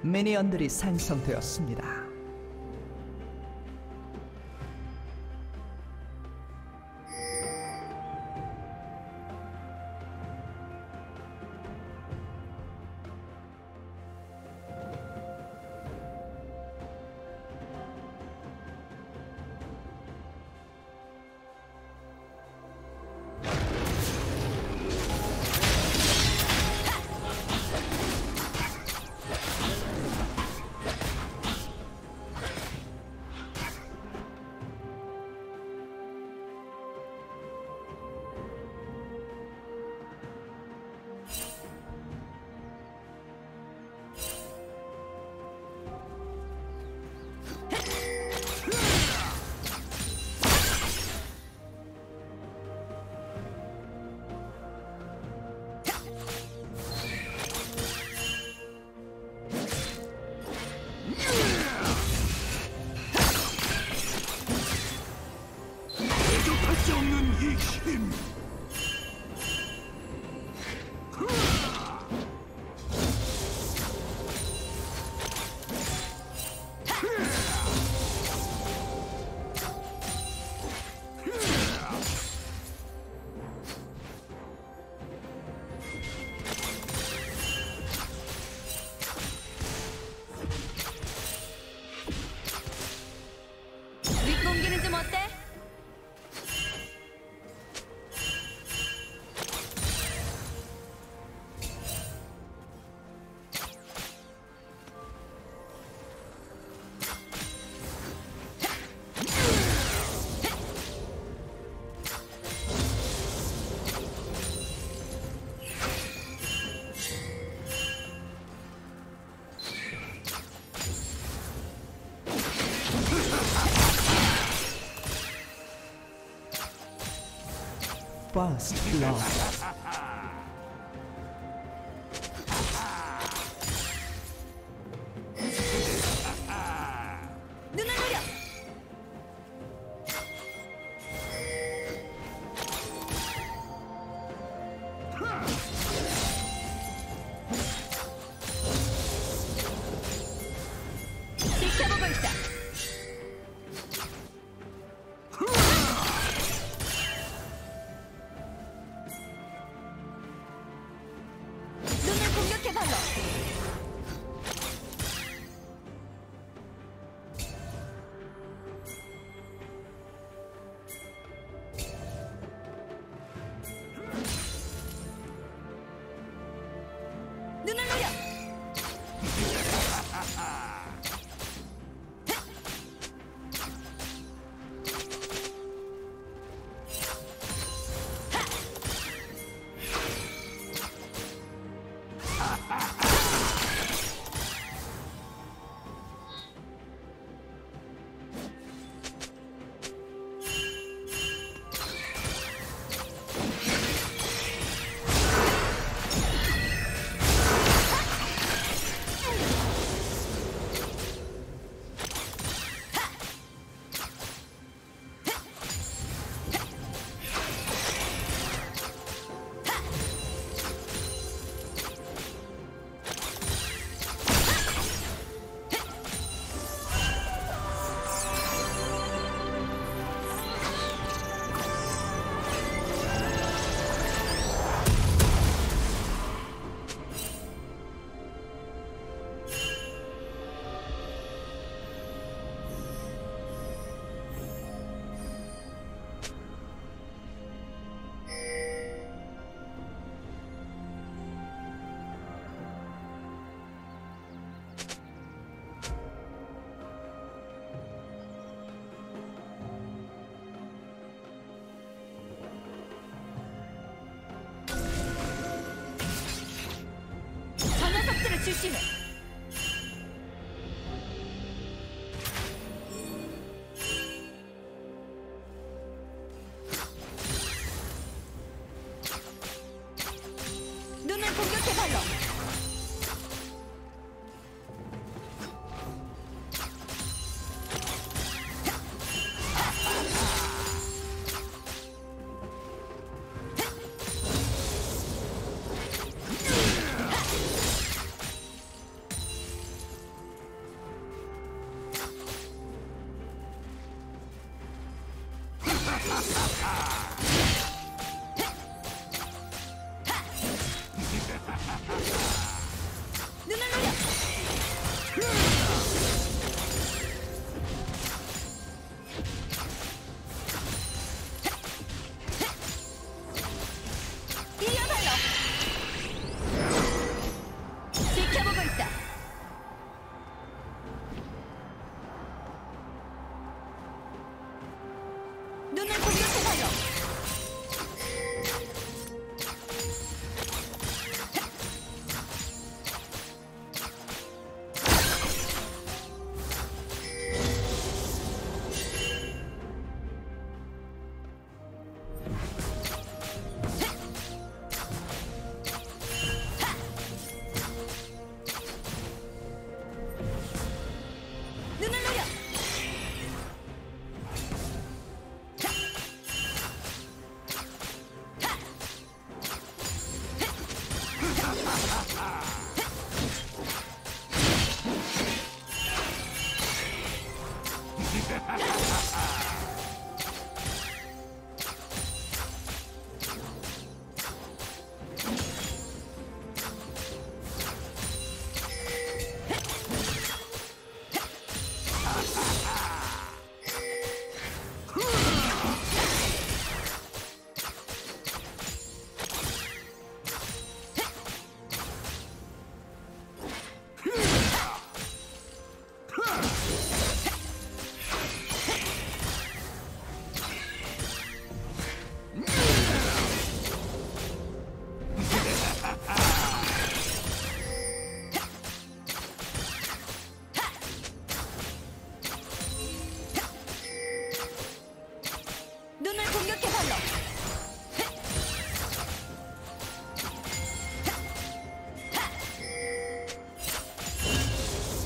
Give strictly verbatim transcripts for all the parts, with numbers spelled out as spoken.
미니언들이 생성되었습니다. First blood. Ha ha ha! しむ。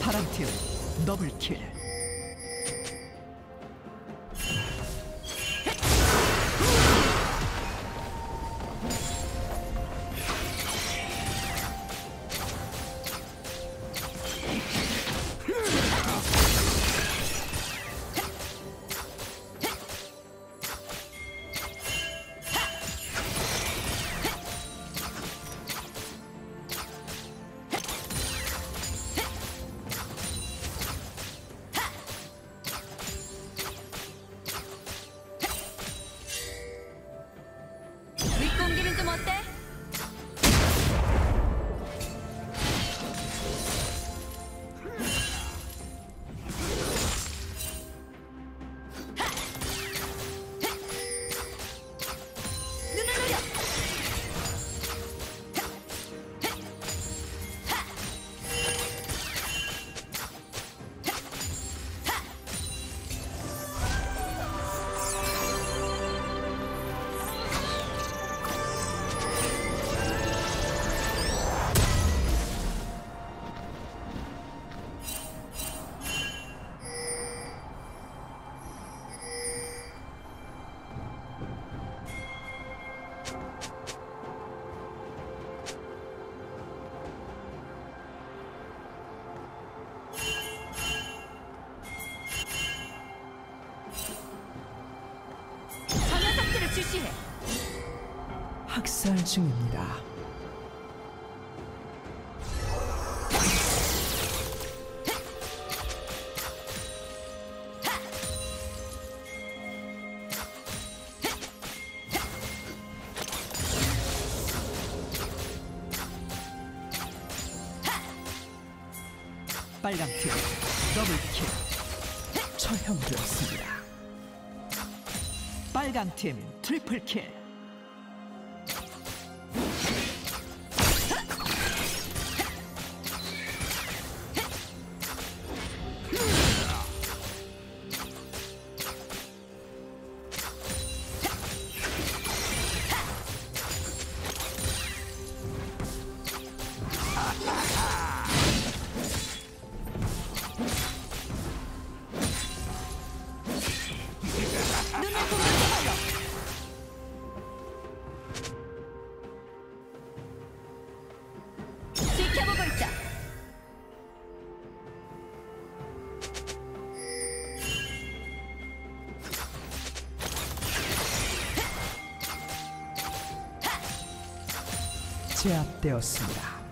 파란팀 더블킬. 학살 중입니다. 빨간 팀 더블킬 처형되었습니다. 빨간 팀 트리플킬. 제압되었습니다.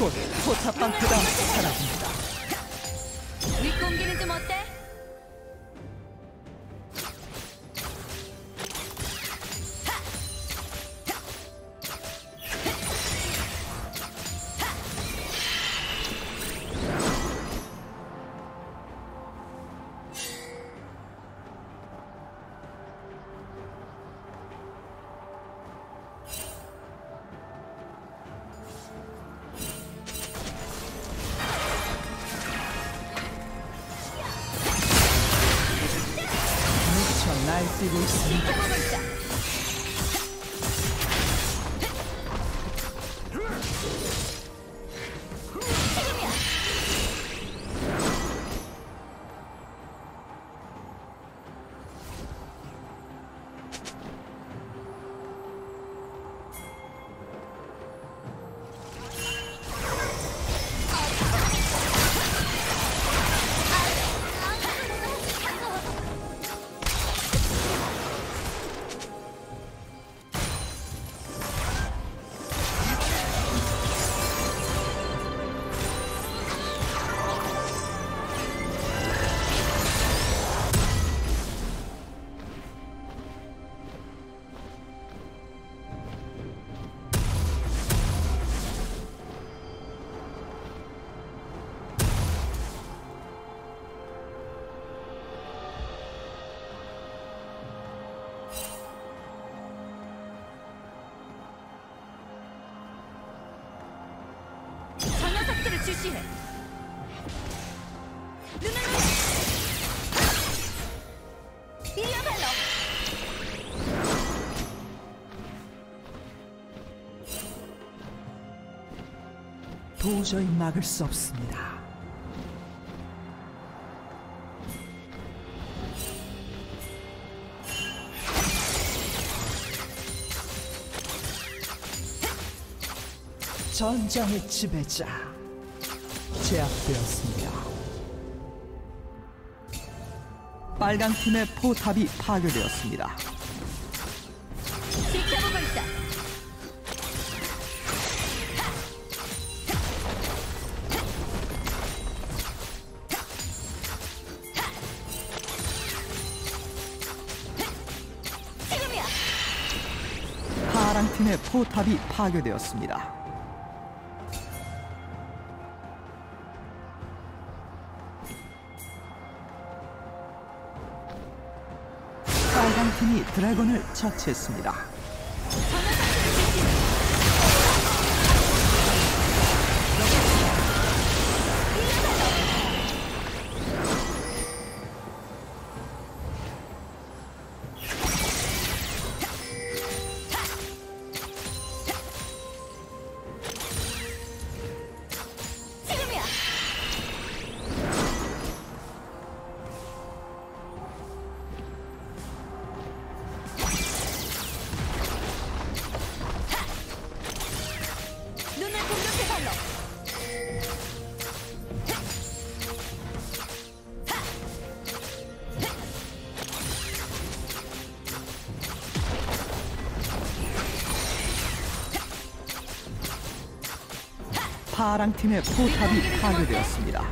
곧 포탑방패가 사라집니다. 윗공기는 좀 어때? 날뛰고 있습니다. 출시해. 누나야. 이어갈로. 도저히 막을 수 없습니다. 전장의 지배자. 제압되었습니다. 빨간 팀의 포탑이 파괴되었습니다. 지켜보고 있다. 지금이야. 파란 팀의 포탑이 파괴되었습니다. 빨간 팀이 드래곤을 처치했습니다. 파랑팀의 포탑이 파괴되었습니다.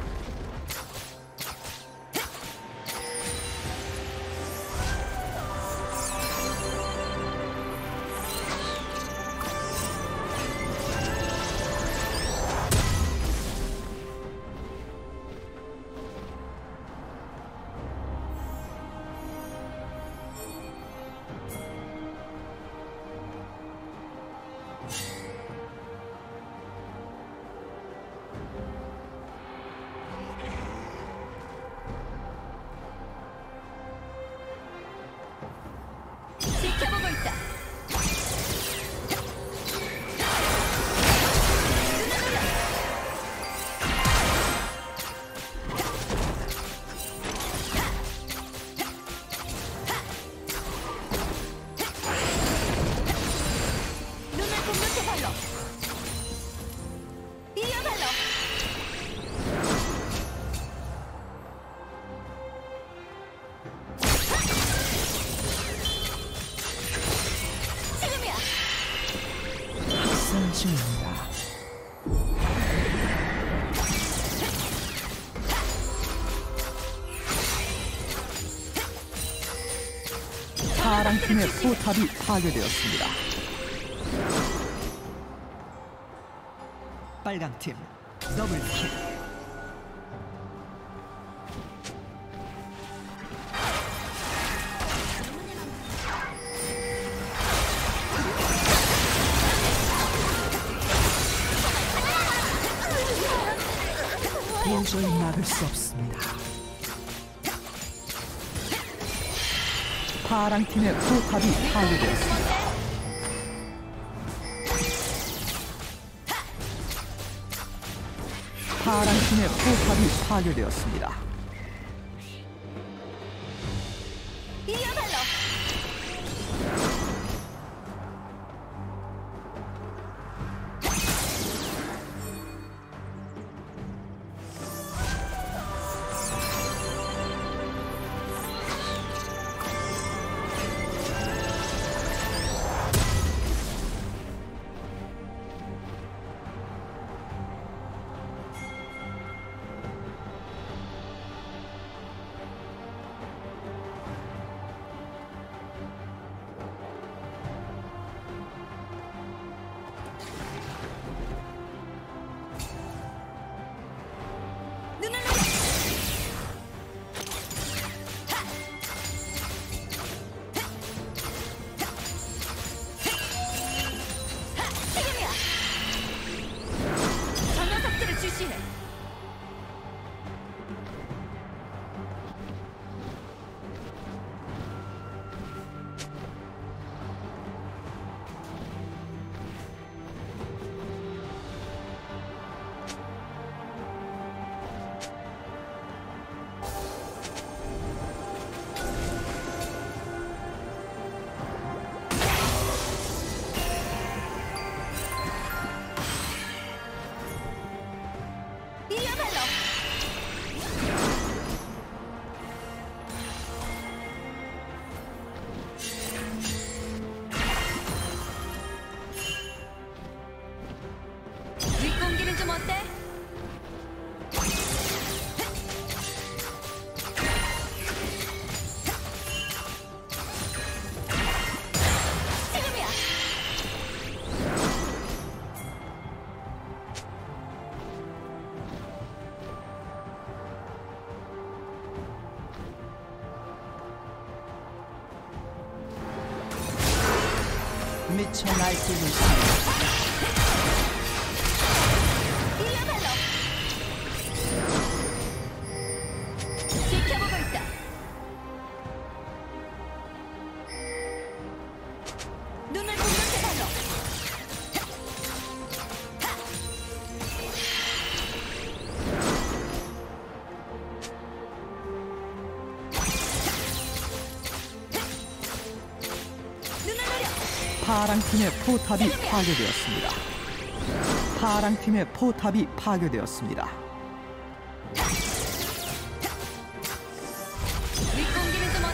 파랑팀의 포탑이 파괴되었습니다. 빨강팀 더블킬. 도저히 막을 수 없습니다. 파랑팀의 포탑이 파괴되었습니다. 파랑팀의 포탑이 파괴되었습니다. 미쳐 날뛰고 있습니다. 파랑팀의 포탑이 파괴되었습니다. 파랑팀의 포탑이 파괴되었습니다. 윗공기는 좀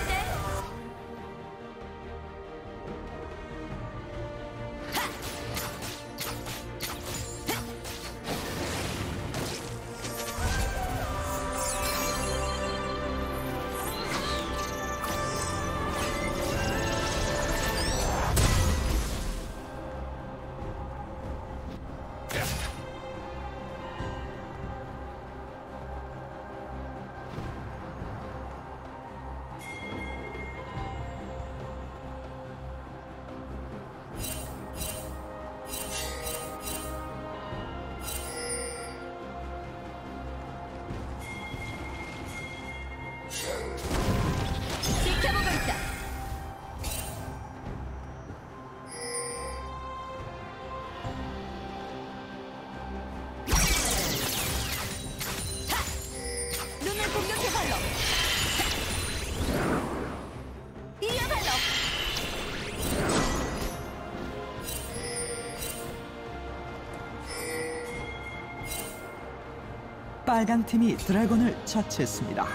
빨강 팀이 드래곤을 처치했습니다.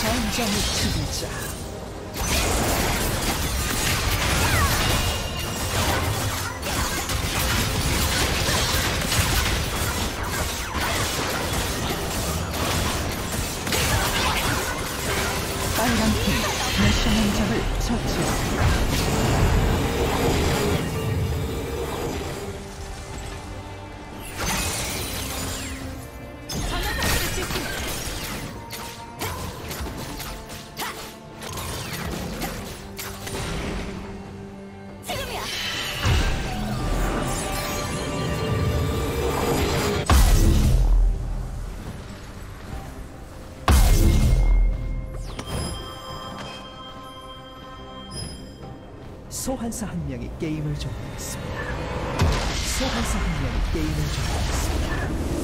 전장의 지배자. 소환사 한 명이 게임을 종료했습니다. 소환사 한 명이 게임을 종료했습니다.